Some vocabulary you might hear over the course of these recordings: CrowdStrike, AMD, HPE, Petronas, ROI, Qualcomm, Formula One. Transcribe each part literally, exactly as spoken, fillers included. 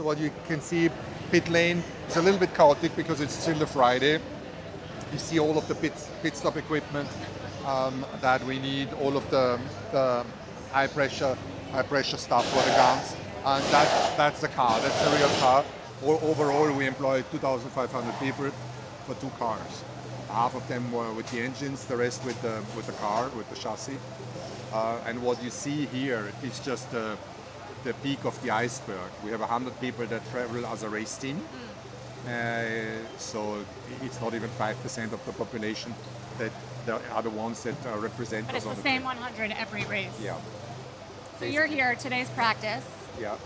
So what you can see, pit lane is a little bit chaotic because it's still a Friday. You see all of the pit, pit stop equipment um, that we need, all of the, the high pressure high pressure stuff for the guns. And that, that's the car, that's the real car. Overall, we employed two thousand five hundred people for two cars. Half of them were with the engines, the rest with the, with the car, with the chassis. Uh, and what you see here is just uh, the peak of the iceberg. We have one hundred people that travel as a race team. Uh, so it's not even five percent of the population that are the ones that uh, represent but us. But it's the same one hundred every race. Yeah. So basically, you're here, today's practice. Yeah.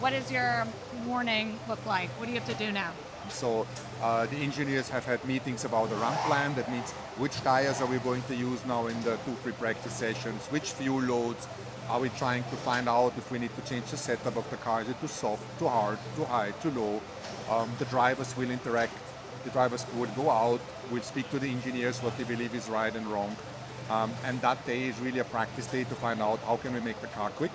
What does your morning look like? What do you have to do now? So uh, the engineers have had meetings about the run plan. That means which tires are we going to use now in the two free practice sessions, which fuel loads, are we trying to find out if we need to change the setup of the car, is it too soft, too hard, too high, too low. Um, the drivers will interact, the drivers will go out, will speak to the engineers what they believe is right and wrong. Um, and that day is really a practice day to find out how can we make the car quick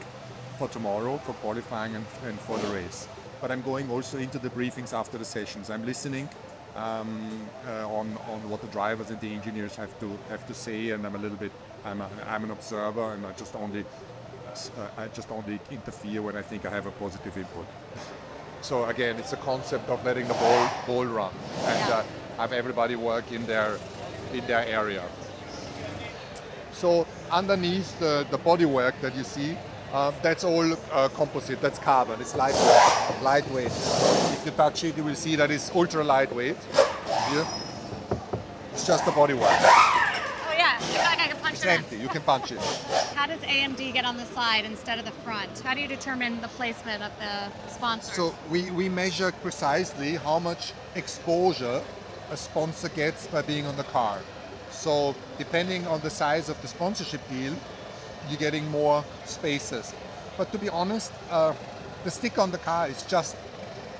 for tomorrow, for qualifying and, and for the race. But I'm going also into the briefings after the sessions. I'm listening um, uh, on, on what the drivers and the engineers have to have to say, and I'm a little bit, I'm, a, I'm an observer, and I just only uh, I just only interfere when I think I have a positive input. So again, it's a concept of letting the ball ball run and uh, have everybody work in their in their area. So underneath the, the bodywork that you see, Uh, that's all uh, composite, that's carbon, it's lightweight. lightweight. If you touch it, you will see that it's ultra lightweight. Here. It's just the bodywork. Oh yeah, in fact I can punch it. It's empty, you can punch it. How does A M D get on the side instead of the front? How do you determine the placement of the sponsors? So we, we measure precisely how much exposure a sponsor gets by being on the car. So depending on the size of the sponsorship deal, you're getting more spaces. But to be honest, uh, the stick on the car is just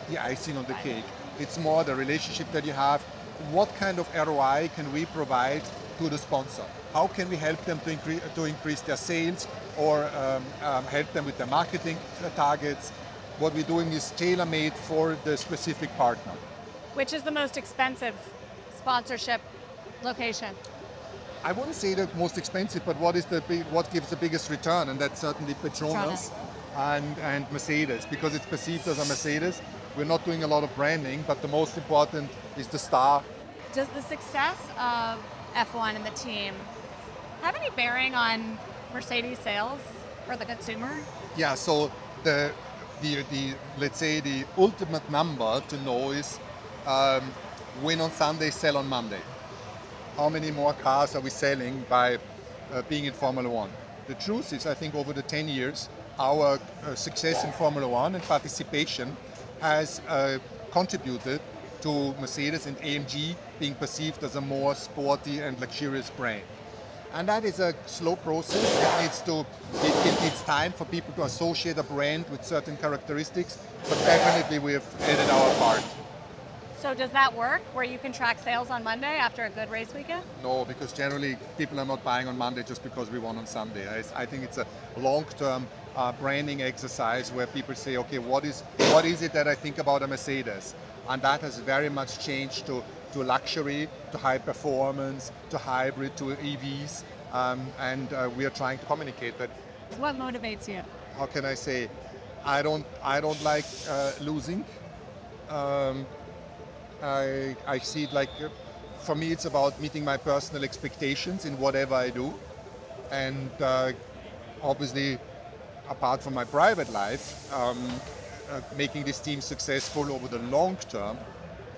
the icing on the cake. It's more the relationship that you have. What kind of R O I can we provide to the sponsor? How can we help them to, incre to increase their sales or um, um, help them with their marketing targets? What we're doing is tailor-made for the specific partner. Which is the most expensive sponsorship location? I wouldn't say the most expensive, but what is the big, what gives the biggest return? And that's certainly Petronas, Petronas. And, and Mercedes, because it's perceived as a Mercedes. We're not doing a lot of branding, but the most important is the star. Does the success of F one and the team have any bearing on Mercedes sales for the consumer? Yeah, so the, the, the let's say the ultimate number to know is um, win on Sunday, sell on Monday. How many more cars are we selling by uh, being in Formula One? The truth is, I think over the ten years, our uh, success in Formula One and participation has uh, contributed to Mercedes and A M G being perceived as a more sporty and luxurious brand. And that is a slow process. It needs, to, it, it needs time for people to associate a brand with certain characteristics, but definitely we have added our part. So does that work, where you can track sales on Monday after a good race weekend? No, because generally people are not buying on Monday just because we won on Sunday. I, I think it's a long-term uh, branding exercise where people say, okay, what is what is it that I think about a Mercedes? And that has very much changed to, to luxury, to high performance, to hybrid, to E Vs. Um, and uh, we are trying to communicate that. What motivates you? How can I say? I don't, I don't like uh, losing. Um, I, I see it like, for me it's about meeting my personal expectations in whatever I do, and uh, obviously apart from my private life, um, uh, making this team successful over the long term,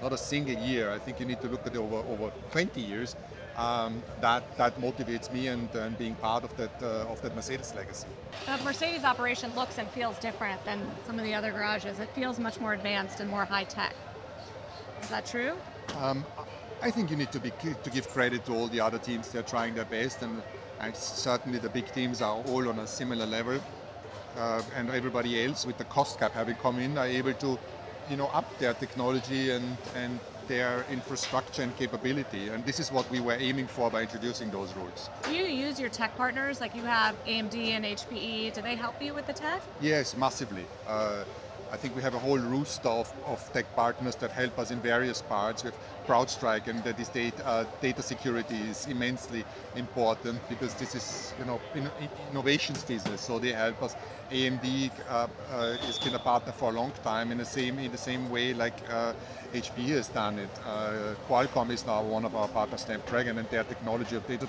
not a single year, I think you need to look at it over, over twenty years, um, that, that motivates me, and, and being part of that, uh, of that Mercedes legacy. The Mercedes operation looks and feels different than some of the other garages. It feels much more advanced and more high tech. Is that true? Um, I think you need to, be, to give credit to all the other teams. They're trying their best, and, and certainly the big teams are all on a similar level. Uh, and everybody else, with the cost cap having come in, are able to, you know, up their technology and, and their infrastructure and capability. And this is what we were aiming for by introducing those rules. Do you use your tech partners? Like you have A M D and H P E. Do they help you with the tech? Yes, massively. Uh, I think we have a whole roost of, of tech partners that help us in various parts with CrowdStrike, and that is data, uh, data security is immensely important because this is, you know, in, in innovations business, so they help us. A M D uh, uh, has been a partner for a long time in the same, in the same way like uh, H P E has done it. Uh, Qualcomm is now one of our partners, Snapdragon, and their technology of data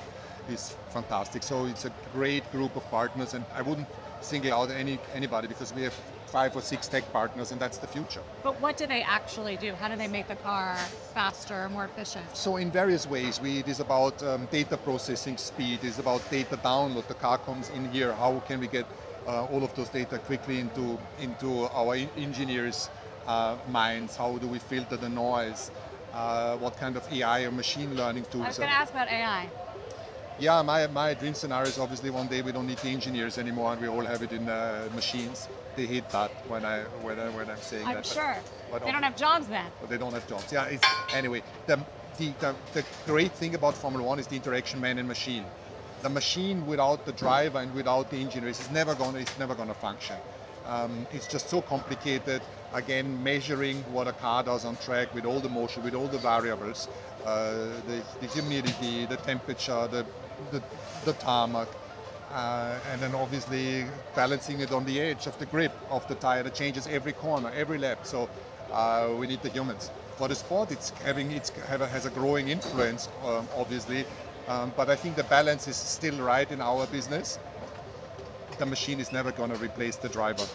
is fantastic. So it's a great group of partners, and I wouldn't single out any anybody because we have five or six tech partners, and that's the future. But what do they actually do? How do they make the car faster, more efficient? So in various ways, we, it is about um, data processing speed, it's about data download, the car comes in here, how can we get uh, all of those data quickly into, into our in engineers' uh, minds, how do we filter the noise, uh, what kind of A I or machine learning tools. I was going to ask about A I. Yeah, my, my dream scenario is obviously one day we don't need the engineers anymore and we all have it in uh, machines. They hate that when, I, when, I, when I'm saying I'm that. I'm sure. But, but they don't have jobs then. But they don't have jobs. Yeah, it's, anyway, the, the, the, the great thing about Formula One is the interaction man and machine. The machine without the driver and without the engineers is never going to, it's never going to function. Um, it's just so complicated. Again, measuring what a car does on track with all the motion, with all the variables, uh, the, the humidity, the temperature, the The, the tarmac, uh, and then obviously balancing it on the edge of the grip of the tire that changes every corner, every lap. So uh, we need the humans. For the sport, it's having it's have a, has a growing influence, um, obviously. Um, but I think the balance is still right in our business. The machine is never going to replace the driver.